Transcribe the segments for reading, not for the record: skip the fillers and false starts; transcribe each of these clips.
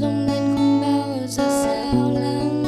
rung lên không bao giờ sao lắng.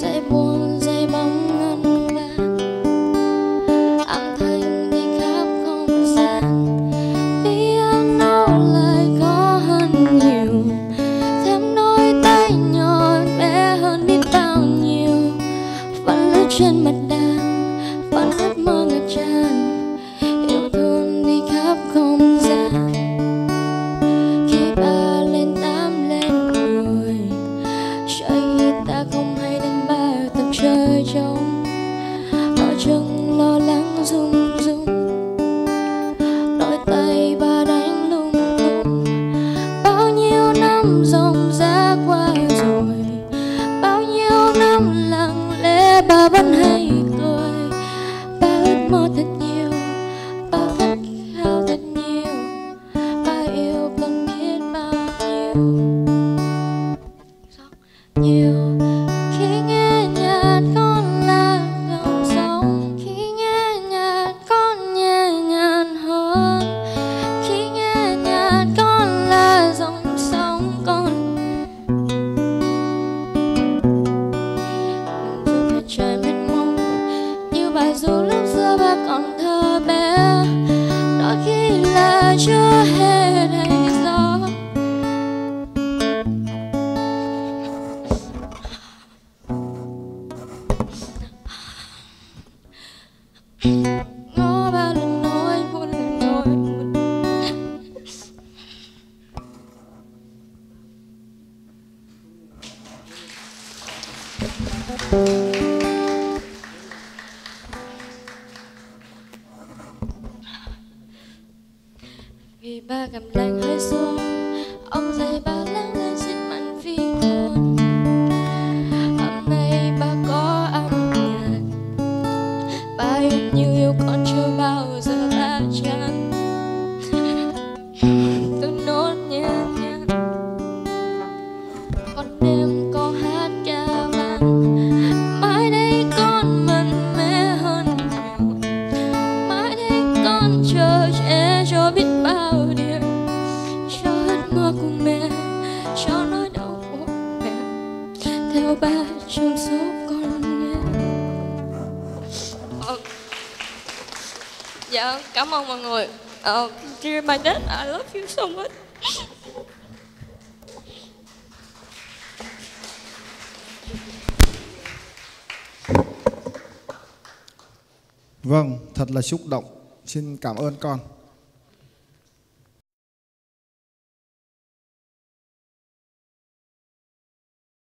Dây buông, dây bóng ngân vang, âm thanh đi khắp không gian. Piano lại có hơn nhiều, thêm đôi tay nhỏ bé hơn biết bao nhiêu. Vẫn lướt trên mặt đàn, vẫn ước mơ ngập tràn. Chân lo lắng run run, đôi tay ba đánh lung tung. Bao nhiêu năm dòng ra qua rồi, bao nhiêu năm lặng lẽ ba vẫn hay cười. Ba ước mơ thật nhiều, ba khát khao thật nhiều, ba yêu con biết bao nhiêu. Nhiều khi nghe nhạc con là ngọng sóng, khi nghe nhạc con nhẹ nhàng hơn, khi nghe nhạc con là dòng sóng con. Dù phải trời mênh mông như bài ru lúc xưa ba còn thơ bé, đôi khi là chưa hề đầy gió. Ngó ba lần nói, buồn lần nói, buồn. Vì ba cầm lạnh hơi xuống, ông dạy ba lắng lên rất mạnh vì con. Hôm nay ba có âm nhạc, ba yêu như yêu con chưa bao giờ ba chán. Tôi nốt nhẹ nhàng, con đêm con hát ca vang. Mãi đây con mạnh mẽ hơn nhiều, mãi đây con chờ trẻ cho biết bao điều, cho ước mơ của mẹ, cho nỗi đau của mẹ, theo ba trong số con nghe. Dạ, cảm ơn mọi người. Dear my dad, I love you so much. Vâng, thật là xúc động. Xin cảm ơn con.